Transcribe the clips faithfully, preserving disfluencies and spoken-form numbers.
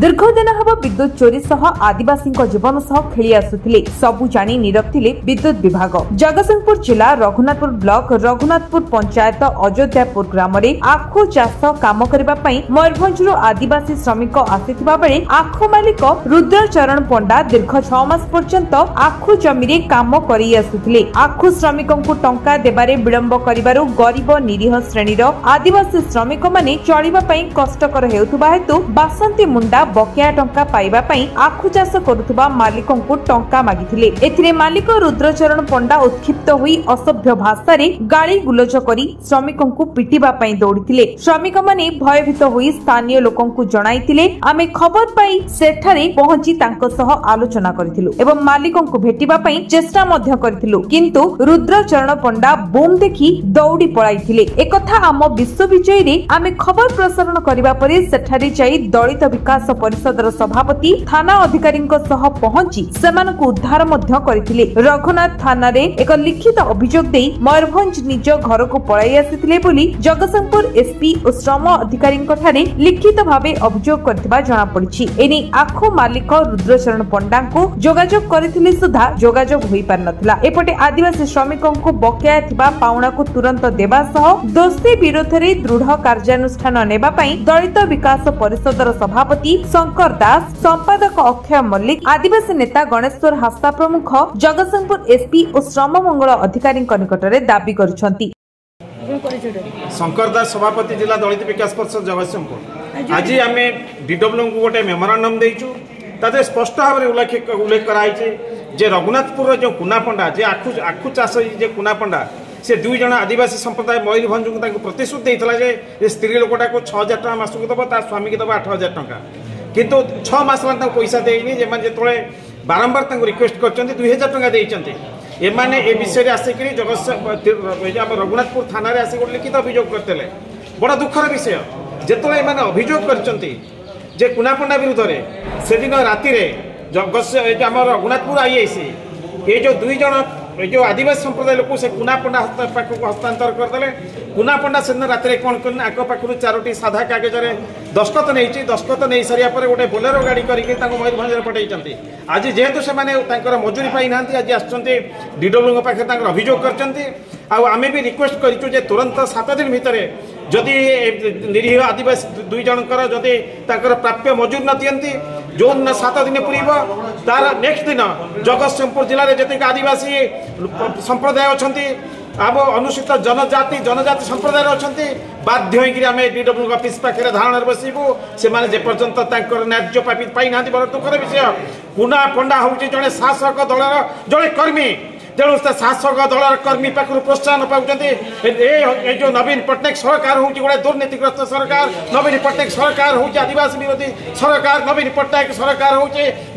दीर्घ दिन हम विद्युत चोरी सह आदिवासी जीवन सह खेली आसुले सबू जानी नीरव थिले विद्युत विभाग। जगतसिंहपुर जिला रघुनाथपुर ब्लॉक रघुनाथपुर पंचायत अयोध्यापुर ग्राम आखु चाष काम करने मयूरभंज आदिवासी श्रमिक आसीथिबा बेले आखु मालिक रुद्र चरण पंडा दीर्घ छह मास पर्यंत आखु जमीरे काम करी आसुले। आखु श्रमिकंकु टंका देबारे विलंब करिबारु गरीब निरीह श्रेणीर आदिवासी श्रमिक माने चलिबा पई कष्टकर हेउथबा हेतु बासंती मुंडा बकिया टंका पाइबा पई आखु चाष करुवा मालिकंकु टंका मागिथिले। एथिरे मालिक रुद्रचरण पंडा उत्क्षिप्त होई असभ्य भाषा रे गाली गुलज करी श्रमिकंकु पिटिबा पई दौड़िथिले। श्रमिक माने भयभीत होई स्थानीय लोकंकु जणाइथिले। आमे खबर पाई सेठारे पहुंची तांको सह आलोचना करथिलु एवं मालिकंकु भेटिबा पई चेष्टा मध्य करथिलु, किंतु रुद्रचरण पंडा बूम देखि दौड़ी पळाइथिले। एकथा आम विश्वविजय रे आमे खबर प्रसारण करिबा परे सेठारे जाई दलित विकास परिषदर सभापति थाना अधिकारी सह पहुंची सेमानकु उद्धार मध्य करथिले। रघुनाथ थाना रे एक लिखित अभियोग देई मयूरभंज निज घर को पळाई आसिथिले बोली जगतसिंहपुर एसपी और श्रम अधिकारी ठारे लिखित भावे अभियोग करथिबा जणा पड़िछि। एनी आखु मालिक रुद्रचरण पंडा को जोगाजोग करथिले सुधा जोगाजोग होई पारनथिला। एपटे आदिवासी श्रमिकंकु बकाया थिबा पाउणा को तुरंत देबा सह दोषी विरोध रे दृढ़ कार्यानुष्ठान नेबा पई दलित विकास परिषदर सभापति शंकर दास, संपादक अक्षय मल्लिक, आदिवासी नेता गणेश्वर हासदा प्रमुख जगतसिंहपुर एसपी और श्रम मंगल अधिकारी निकट में दावी करछंती। शंकर दास सभापति जिला दलित विकास परिषद जगतसिंहपुर। आज आम डीडब्ल्यू को गोटे मेमोरांडम देइछु, ताते स्पष्ट भाव में उल्लेख उल्लेख कराई जे रघुनाथपुर जो कुना पंडा जे आखु आखु चाष जे कुना पंडा से दुई जना आदिवासी संप्रदाय मयूरभंज को प्रतिश्रुति देता स्त्री लोकटा को छह हजार टाँह मासक दब त स्वामी की दब आठ हजार टाँह कितु छः मस पैसा देनी जो बारंबार रिक्वेस्ट कर दुई हजार टाँह देते एम ए विषय आसिक जगत रघुनाथपुर थाना आसिक गोटे लिखित अभियोग करते बड़ा दुखर विषय जो एम अभियोग कर कुनापंडा विरुद्ध में से दिन राति जगत आम रघुनाथपुर आई आई सी ये जो दुई जन जो आदिवासी संप्रदाय लोक से कुना पंडा पाखक हस्तांतर करदे। कुना पंडा से दिन राति कौन कले आग पाखु चारोटी साधा कागज दस्खत नहीं दस्खत नहीं सारा गोटे बोलेरो गाड़ी करके मयूरभंज पठाई। आज जेहेतु से मजूरी पाई ना आज आसुँचे डीडब्ल्यू पाखे अभियोग करें भी रिक्वेस्ट करूँ तुरंत सात दिन भितर जदि निरीह आदिवासी दुई जनकर जदि प्राप्य मजूर न दिंती जो दिन सात दिन पूरब तार नेक्स्ट दिन जगतसिंहपुर जिले जितक आदिवासी संप्रदाय अच्छा आम अनुसूचित जनजाति जनजाति संप्रदाय अच्छा बाध्य आम डीडब्ल्यू अफिस् पाखे धारण बसबू से पर्यंत न्याय पाईना बड़ा दुखर विषय। कुना पंडा हूँ जड़े शासक दलर जड़े कर्मी तेणु शासक दलर कर्मी पाखु प्रोत्साहन पाँच। जो नवीन पट्टनायक सरकार हूँ गोटे दुर्नीतिग्रस्त सरकार। नवीन पट्टनायक सरकार हूँ आदिवासी विरोधी सरकार। नवीन पट्टनायक सरकार हूँ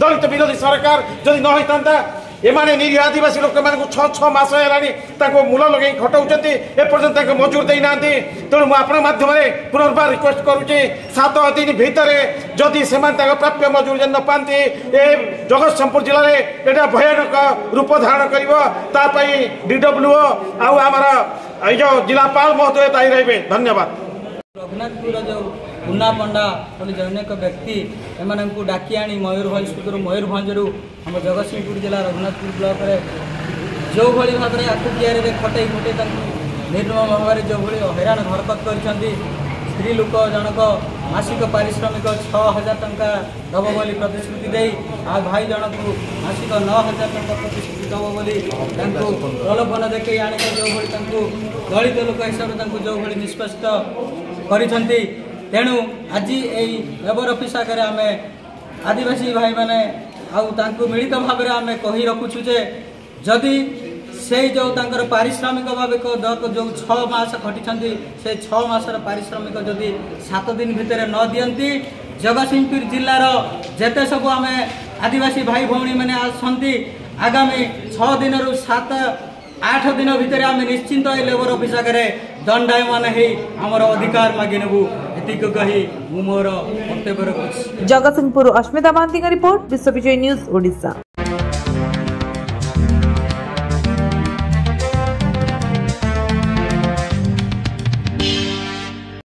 दलित विरोधी सरकार। जदि न होता एमाने निरीह आदिवासी लोक मूँ छः छः मस है मूल लगे खटाऊँचे एपर्तंत मजूर देना। तेणु मुझे माध्यम पुनर्बार रिक्वेस्ट करुँचे सात दिन भितर जदि से प्राप्य मजूर जन न पाती ए जगतसिंहपुर जिले में यहाँ भयानक रूप धारण करता डीडब्ल्यू आमर ये जिलापाल महोदय दायी रहे। धन्यवाद। रघुनाथपुर जो कुना पंडा बोली जन व्यक्ति एम डाकी आनी मयूरभंज सूत्र मयूरभंज आम जगतसिंहपुर जिला रघुनाथपुर ब्लॉक रे जो भाई भाव में आखु कियारे खटे खटे निर्मम भाव जो भाई हैरान हरकत कर स्त्री लोक जनक मासिक पारिश्रमिक छः हजार टंका दब बोली प्रतिश्रुति दे आ भाई जनक मासिक नौ हजार टंका प्रतिश्रुति दब बोली प्रलोभन देखे आने जो भाई दलित लोक हिसाब से जो भाई निष्पस्त कर तेणु आज यही लेबर ऑफिस आगे आम आदिवासी भाई मैंने आउ मिलित भाव में आम कही रखुचु जे जदि से जो तांकर पारिश्रमिक भाव जो छः मास खटी से छः मासर पारिश्रमिक जदि सात दिन भितर न दिंती जगतसिंहपुर जिलार जेते सब आम आदिवासी भाई भौणी मैंने आसंती आगामी छः दिन रु सात आठ दिन भितर आम निश्चिंत ये लेबर ऑफिस आगे दंडायमान है आमर अधिकार मागे नेबू एतिक कही मोर वक्तव्य रखुच। जगतसिंहपुर अश्मिता महांती का रिपोर्ट विश्वविजय न्यूज ओडिशा।